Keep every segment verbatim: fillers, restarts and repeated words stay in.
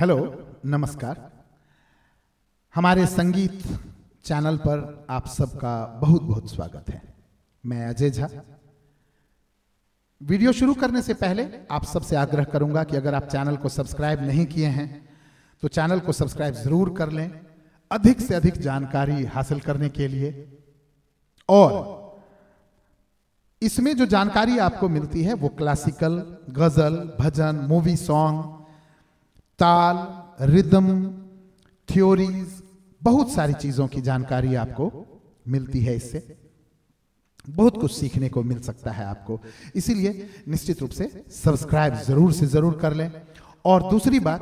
Hello नमस्कार। हमारे संगीत चैनल पर आप सबका बहुत बहुत स्वागत है। मैं अजय झा। वीडियो शुरू करने से पहले आप सबसे आग्रह करूंगा कि अगर आप चैनल को सब्सक्राइब नहीं किए हैं तो चैनल को सब्सक्राइब जरूर कर लें, अधिक से अधिक जानकारी हासिल करने के लिए। और इसमें जो जानकारी आपको मिलती है वो classical, ghazal, bhajan, movie song, ताल, रिदम, थ्योरीज, बहुत सारी चीजों की जानकारी आपको मिलती है। इससे बहुत कुछ सीखने को मिल सकता है आपको, इसीलिए निश्चित रूप से सब्सक्राइब जरूर से जरूर कर लें। और दूसरी बात,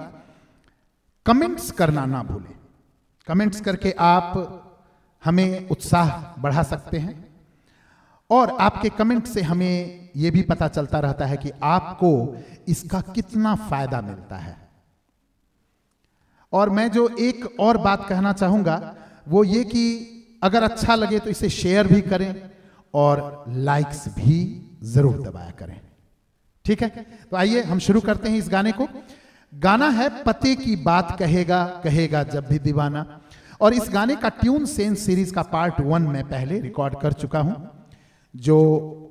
कमेंट्स करना ना भूलें। कमेंट्स करके आप हमें उत्साह बढ़ा सकते हैं और आपके कमेंट से हमें यह भी पता चलता रहता है कि आपको इसका कितना फायदा मिलता है। और मैं जो एक और बात कहना चाहूंगा वो ये कि अगर अच्छा लगे तो इसे शेयर भी करें और लाइक्स भी जरूर दबाया करें। ठीक है, तो आइए हम शुरू करते हैं इस गाने को। गाना है पते की बात कहेगा कहेगा जब भी दीवाना। और इस गाने का ट्यून सेंस सीरीज का पार्ट वन में पहले रिकॉर्ड कर चुका हूं जो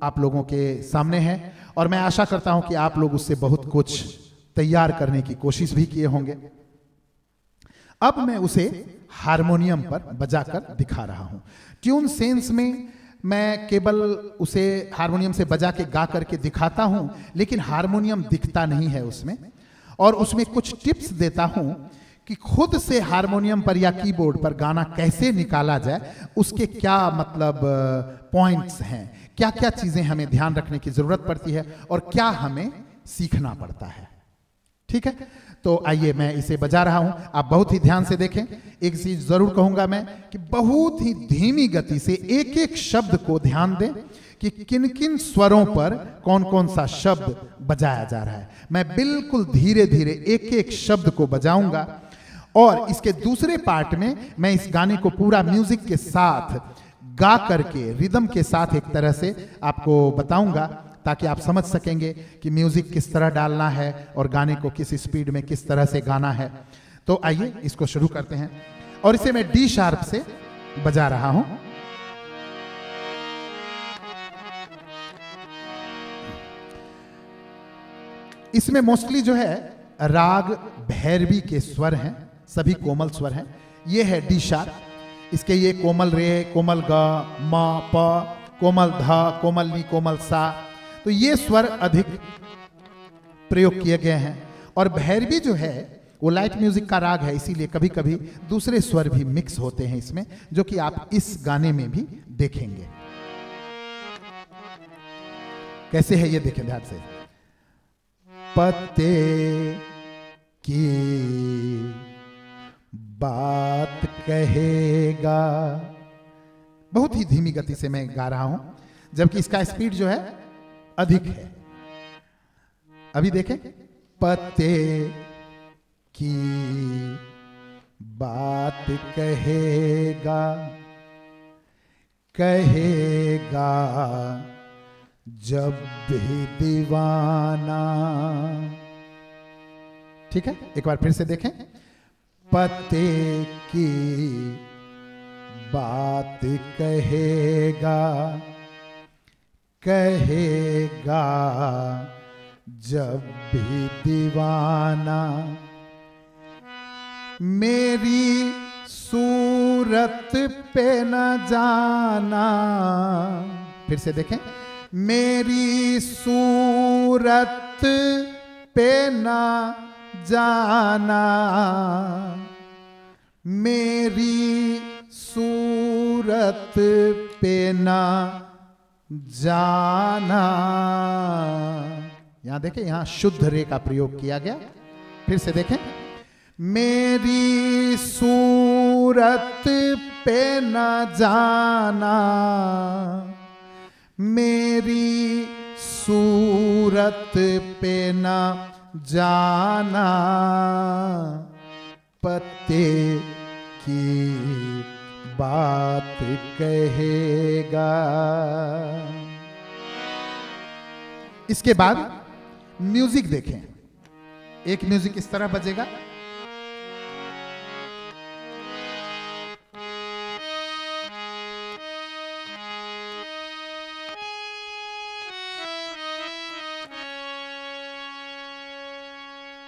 आप लोगों के सामने है, और मैं आशा करता हूं कि आप लोग उससे बहुत कुछ तैयार करने की कोशिश भी किए होंगे। अब मैं उसे हारमोनियम पर बजाकर दिखा रहा हूं। ट्यून सेंस में मैं केवल उसे हारमोनियम से बजा के गा करके दिखाता हूं, लेकिन हारमोनियम दिखता नहीं है उसमें, और उसमें कुछ टिप्स देता हूं कि खुद से हारमोनियम पर या कीबोर्ड पर गाना कैसे निकाला जाए, उसके क्या मतलब पॉइंट्स हैं, क्या क्या चीजें हमें ध्यान रखने की जरूरत पड़ती है और क्या हमें सीखना पड़ता है। ठीक है, तो आइए मैं इसे बजा रहा हूं, आप बहुत ही ध्यान से देखें। एक चीज जरूर कहूंगा मैं कि बहुत ही धीमी गति से एक एक शब्द को ध्यान दें कि किन किन स्वरों पर कौन कौन सा शब्द बजाया जा रहा है। मैं बिल्कुल धीरे धीरे एक एक शब्द को बजाऊंगा और इसके दूसरे पार्ट में मैं इस गाने को पूरा म्यूजिक के साथ गा करके रिदम के साथ एक तरह से आपको बताऊंगा, ताकि आप समझ सकेंगे कि म्यूजिक किस तरह डालना है और गाने को किस स्पीड में किस तरह से गाना है। तो आइए इसको शुरू करते हैं, और इसे मैं डी शार्प से बजा रहा हूं। इसमें मोस्टली जो है राग भैरवी के स्वर हैं, सभी कोमल स्वर हैं। ये है डी शार्प, इसके ये कोमल रे, कोमल ग, म, प, कोमल ध, कोमल नी, कोमल सा, तो ये स्वर अधिक प्रयोग किए गए हैं। और भैरवी जो है वो लाइट म्यूजिक का राग है, इसीलिए कभी कभी दूसरे स्वर भी मिक्स होते हैं इसमें, जो कि आप इस गाने में भी देखेंगे। कैसे है ये देखें ध्यान से। पते की बात कहेगा, बहुत ही धीमी गति से मैं गा रहा हूं, जबकि इसका स्पीड जो है अधिक है। अभी देखें, पते की बात कहेगा कहेगा जब भी दीवाना। ठीक है, एक बार फिर से देखें। पते की बात कहेगा कहेगा जब भी दीवाना। मेरी सूरत पे न जाना, फिर से देखें। मेरी सूरत पे न जाना, मेरी सूरत पे न जाना। यहां देखें, यहां शुद्ध रे का प्रयोग किया गया। फिर से देखें, मेरी सूरत पे न जाना, मेरी सूरत पे न जाना। पत्ते की बात कहेगा। इसके बाद म्यूजिक देखें, एक म्यूजिक इस तरह बजेगा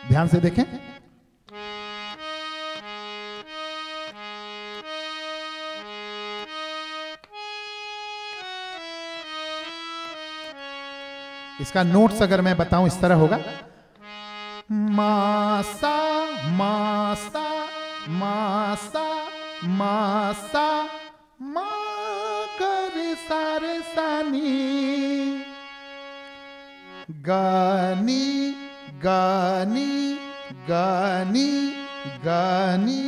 ध्यान से देखें। इसका नोट्स अगर मैं बताऊं इस तरह होगा, मासा मासा मासा मासा मा कर सारे सानी गानी गानी गानी गानी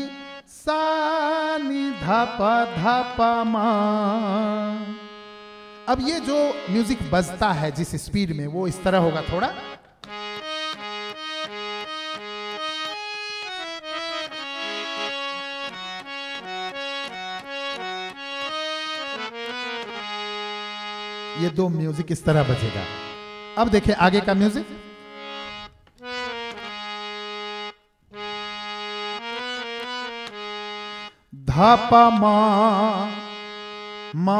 सानी धापा धापा मा। अब ये जो म्यूजिक बजता है जिस स्पीड में वो इस तरह होगा थोड़ा। ये दो म्यूजिक इस तरह बजेगा। अब देखें आगे का म्यूजिक। धापा मा मा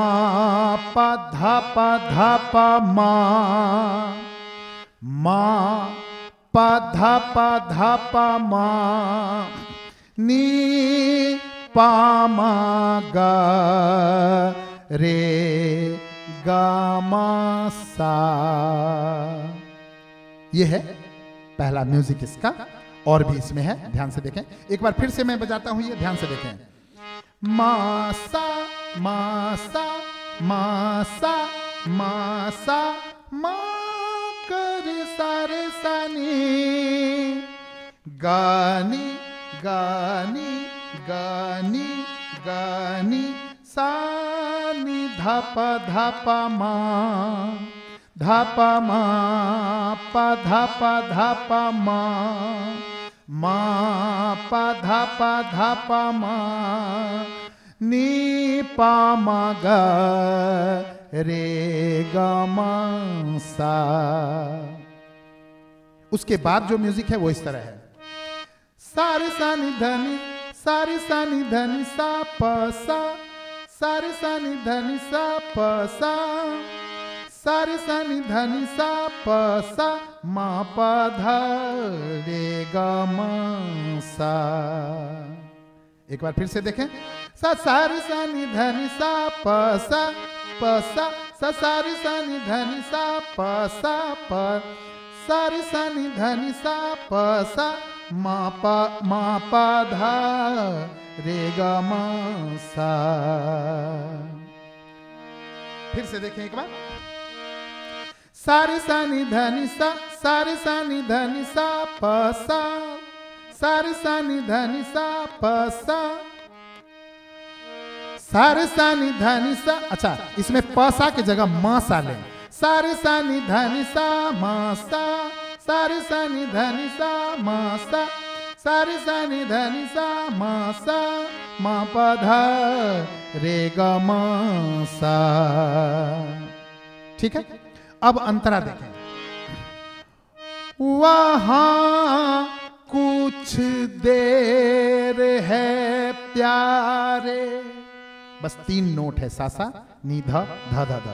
पा धापा धापा मा मा पा धापा धापा मा नी पा मा गा रे गा मा सा। ये है पहला म्यूजिक इसका, और भी इसमें है, ध्यान से देखें। एक बार फिर से मैं बजाता हूं ये, ध्यान से देखें। मासा मासा मासा मासा मा कर सारे सानी गानी गानी गानी गानी सानी धापा धापा मा धापा मा पा धापा धापा मा मा पा धापा धापा मा नी पा मा गा रे गा मा सा। उसके बाद जो म्यूजिक है वो इस तरह है, सारे सानी धनी सारे सानी धनी सा पा सा सारे सानी धनी सा पा सा सारे सानी धनी सा पा सा मा पा धा रे गा मा सा। एक बार फिर से देखें। सा सारे सानी धनी सा पा सा पा सा सा सारे सानी धनी सा पा सा पा सारे सानी धनी सा पा सा मा पा मा पा धा रे गा मा सा। फिर से देखें एक बार। सारे सानी धनी सा सारे सानी धनी सा पा सा सारे सानी धनी सा पा सा सारे सानी धनी सा। अच्छा, इसमें पासा की जगह मासा लें। सारे सानी धनी सा मासा सारे सानी धनी सा मासा सारे सानी धनी सा मासा मा पा धा रे गा मा सा। ठीक है, अब अंतरा देखें। वहां कुछ देर है प्यारे, बस तीन नोट है, सा सा नी धा धा धा धा।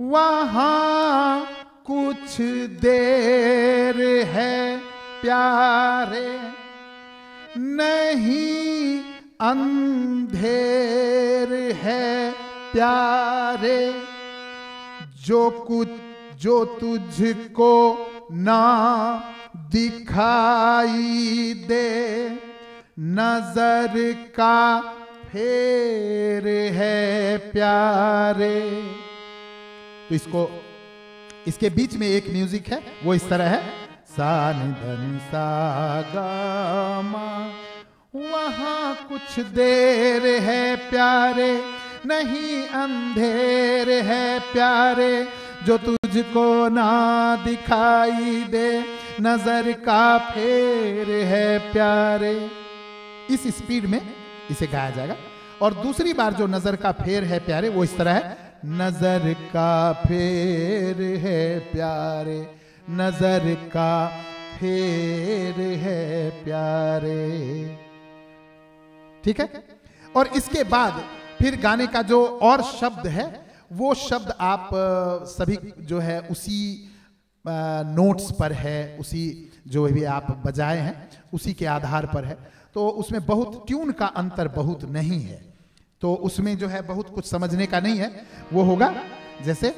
वहां कुछ देर है प्यारे नहीं अंधेर है प्यारे जो कुछ जो तुझको ना दिखाई दे नजर का फेर है प्यारे। तो इसको इसके बीच में एक म्यूजिक है वो इस तरह है, सा नि धन सा गा मा। वहां कुछ देर है प्यारे नहीं अंधेर है प्यारे जो तुझको ना दिखाई दे नजर का फेर है प्यारे। इस स्पीड में इसे गाया जाएगा। और दूसरी बार जो नजर का फेर है प्यारे वो इस तरह है, नजर का फेर है प्यारे नजर का फेर है प्यारे। ठीक है, और इसके बाद फिर गाने का जो और शब्द है वो शब्द आप सभी जो है उसी नोट्स पर है, उसी जो भी आप बजाए हैं उसी के आधार पर है, तो उसमें बहुत ट्यून का अंतर बहुत नहीं है, तो उसमें जो है बहुत कुछ समझने का नहीं है। वो होगा जैसे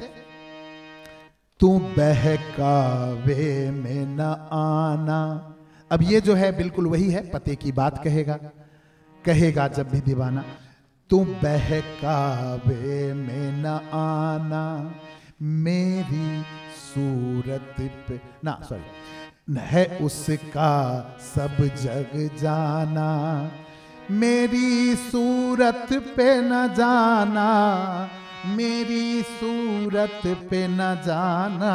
तू बहकावे में न आना, अब ये जो है बिल्कुल वही है, पते की बात कहेगा कहेगा जब भी दीवाना, तू बहकावे में न आना मेरी सूरत पे ना, सॉरी, है उसका सब जग जाना, मेरी सूरत पे न जाना, मेरी सूरत पे न जाना,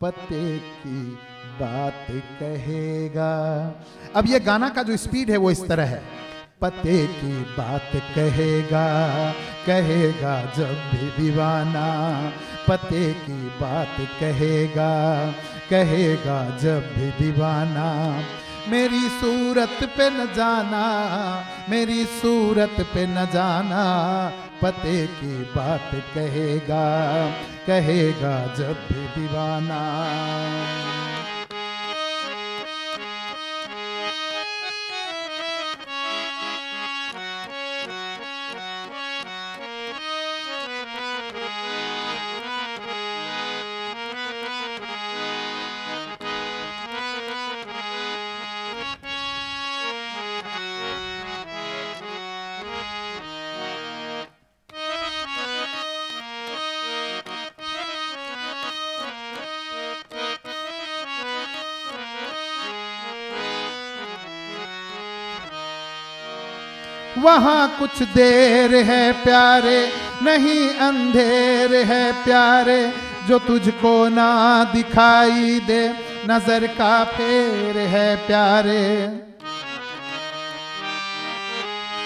पते की बात कहेगा। अब ये गाना का जो स्पीड है वो इस तरह है, पते की बात कहेगा कहेगा जब भी दीवाना, पते की बात कहेगा कहेगा जब भी दीवाना, मेरी सूरत पे न जाना, मेरी सूरत पे न जाना, पते की बात कहेगा कहेगा जब भी दीवाना। वहाँ कुछ देर है प्यारे, नहीं अंधेर है प्यारे, जो तुझको ना दिखाई दे, नजर का फेर है प्यारे।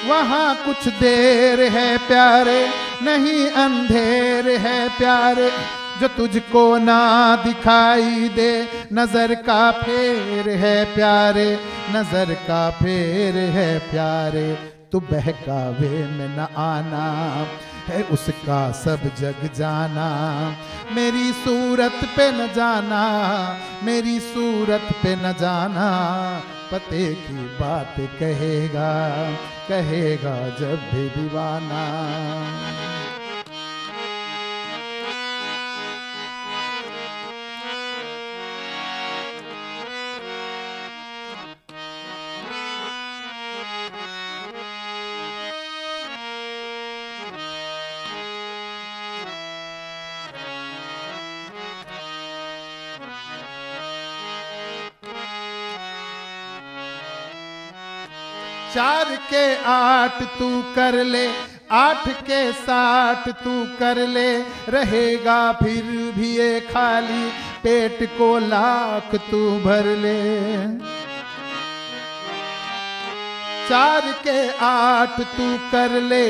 वहाँ कुछ देर है प्यारे, नहीं अंधेर है प्यारे, जो तुझको ना दिखाई दे, नजर का फेर है प्यारे, नजर का फेर है प्यारे। तू बहकावे में न आना, है उसका सब जग जाना, मेरी सूरत पे न जाना, मेरी सूरत पे न जाना, पते की बात कहेगा कहेगा जब भी दीवाना। चार के आठ तू कर ले, आठ के साठ तू कर ले, रहेगा फिर भी ये खाली पेट को लाख तू भर ले। चार के आठ तू कर ले,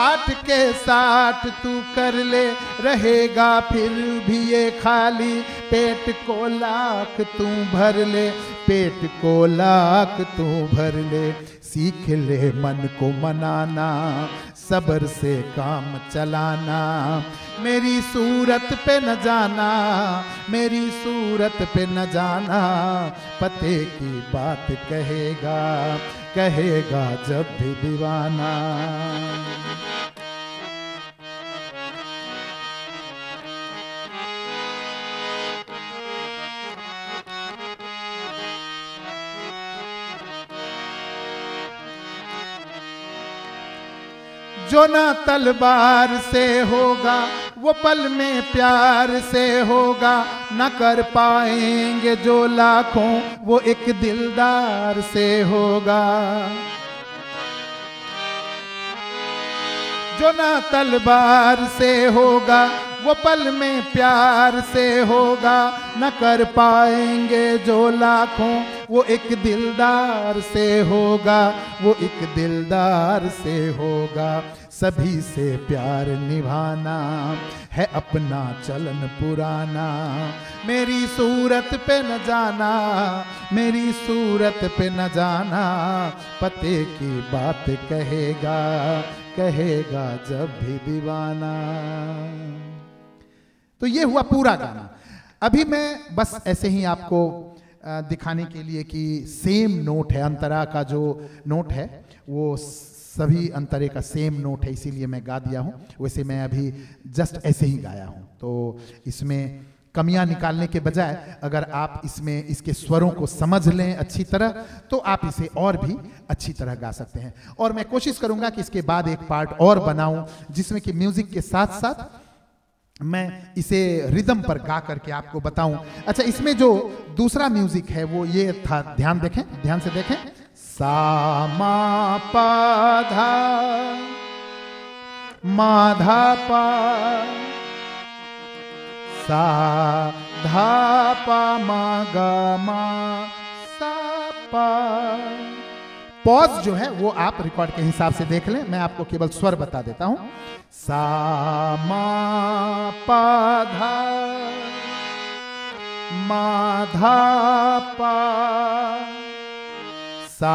आठ के साठ तू कर ले, रहेगा फिर भी ये खाली पेट को लाख तू भर ले, पेट को लाख तू भर ले। सीख ले मन को मनाना, सब्र से काम चलाना, मेरी सूरत पे न जाना, मेरी सूरत पे न जाना, पते की बात कहेगा कहेगा जब भी दीवाना। जो ना तलवार से होगा वो पल में प्यार से होगा, ना कर पाएंगे जो लाखों वो एक दिलदार से होगा। जो ना तलवार से होगा वो पल में प्यार से होगा, न कर पाएंगे जो लाखों वो एक दिलदार से होगा, वो एक दिलदार से होगा। सभी से प्यार निभाना, है अपना चलन पुराना, मेरी सूरत पे न जाना, मेरी सूरत पे न जाना, पते की बात कहेगा कहेगा जब भी दीवाना। तो ये हुआ पूरा गाना। अभी मैं बस ऐसे ही आपको दिखाने के लिए कि सेम नोट है, अंतरा का जो नोट है वो सभी अंतरे का सेम नोट है, इसीलिए मैं गा दिया हूँ। वैसे मैं अभी जस्ट ऐसे ही गाया हूँ। तो इसमें कमियां निकालने के बजाय अगर आप इसमें इसके स्वरों को समझ लें अच्छी तरह तो आप इसे और भी अच्छी तरह गा सकते हैं। और मैं कोशिश करूंगा कि इसके बाद एक पार्ट और बनाऊं जिसमें कि म्यूजिक के साथ साथ मैं इसे रिदम पर गा करके आपको बताऊं। अच्छा, इसमें जो दूसरा म्यूजिक है वो ये था, ध्यान देखें, ध्यान से देखें। सा मा पा धा मा धा पा सा धा पा मा गा मा सा पा। पॉज जो है वो आप रिकॉर्ड के हिसाब से देख लें, मैं आपको केवल स्वर बता देता हूं। सा मा पा धा मा धा पा सा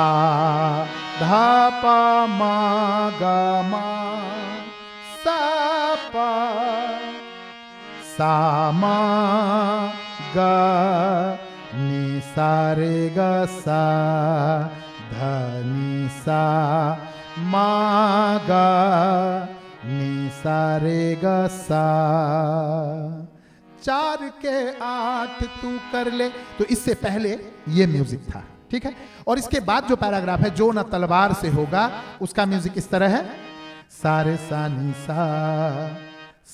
धा पा मा गा मा सा पा सा मा गा नी सा रे गा सा धा नी सा मा गा नी सा रे गा सा। चार के आठ तू कर ले, तो इससे पहले ये म्यूजिक था, ठीक है। और इसके बाद जो पैराग्राफ है जो न तलवार से होगा, उसका म्यूजिक इस तरह है। सारे सा नी सा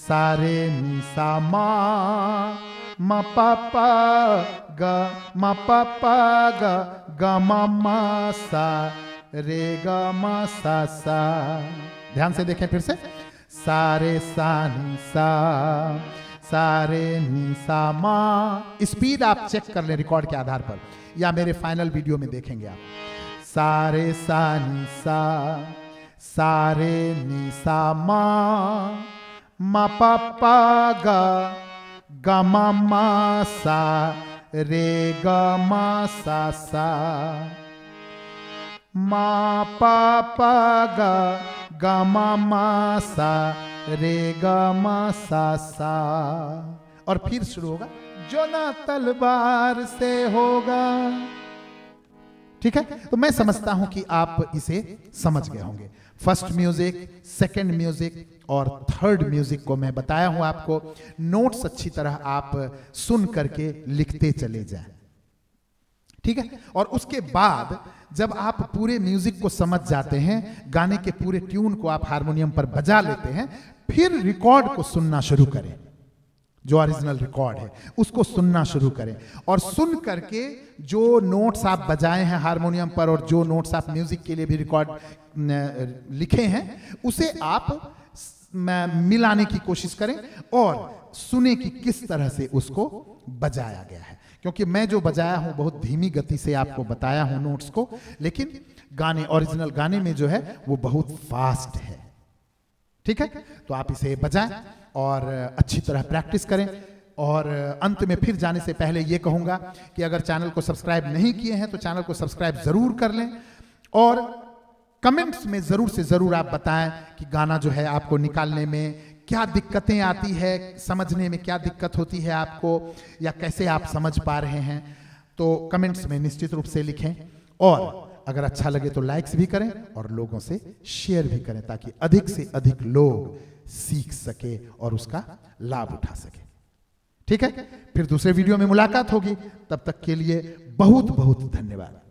सारे नी सा मा मा पा पा गा मा पा पा गा गा मा मा सा रे गा मा सा सा। ध्यान से देखें फिर से। सारे सा नी सा सारे नी सा मा। स्पीड आप चेक कर लें रिकॉर्ड के आधार पर या मेरे फाइनल वीडियो में देखेंगे आप। सारे सा नी सा सारे नी सा मा मा पा पा गा गा मा मा सा रे गा मा सा सा मा पा पा गा गा मा मा सा रे गा मा सा सा। और फिर शुरू होगा जो ना तलवार से होगा, ठीक है। तो मैं समझता हूं कि आप इसे समझ गए होंगे। फर्स्ट म्यूजिक, सेकंड म्यूजिक और थर्ड म्यूजिक को मैं बताया हूं आपको। नोट्स अच्छी तरह आप सुन करके लिखते चले जाएं, ठीक है। और उसके बाद जब आप पूरे म्यूजिक को समझ जाते हैं, गाने के पूरे ट्यून को आप हारमोनियम पर बजा लेते हैं, फिर रिकॉर्ड को सुनना शुरू करें। जो ओरिजिनल रिकॉर्ड है उसको सुनना शुरू करें और सुन करके जो नोट्स आप बजाए हैं हारमोनियम पर और जो नोट्स आप म्यूजिक के लिए भी रिकॉर्ड लिखे हैं उसे आप मिलाने की कोशिश करें और सुने कि किस तरह से उसको बजाया गया है। क्योंकि मैं जो बजाया हूं बहुत धीमी गति से आपको बताया हूं नोट्स को, लेकिन गाने ओरिजिनल गाने में जो है वो बहुत फास्ट है, ठीक है। तो आप इसे बजाएं और अच्छी तरह प्रैक्टिस करें। और अंत में फिर जाने से पहले ये कहूँगा कि अगर चैनल को सब्सक्राइब नहीं किए हैं तो चैनल को सब्सक्राइब ज़रूर कर लें और कमेंट्स में ज़रूर से ज़रूर आप बताएं कि गाना जो है आपको निकालने में क्या दिक्कतें आती है, समझने में क्या दिक्कत होती है आपको, या कैसे आप समझ पा रहे हैं। तो कमेंट्स में निश्चित रूप से लिखें और अगर अच्छा लगे तो लाइक्स भी करें और लोगों से शेयर भी करें ताकि अधिक से अधिक लोग सीख सके और उसका लाभ उठा सके, ठीक है। फिर दूसरे वीडियो में मुलाकात होगी, तब तक के लिए बहुत बहुत धन्यवाद।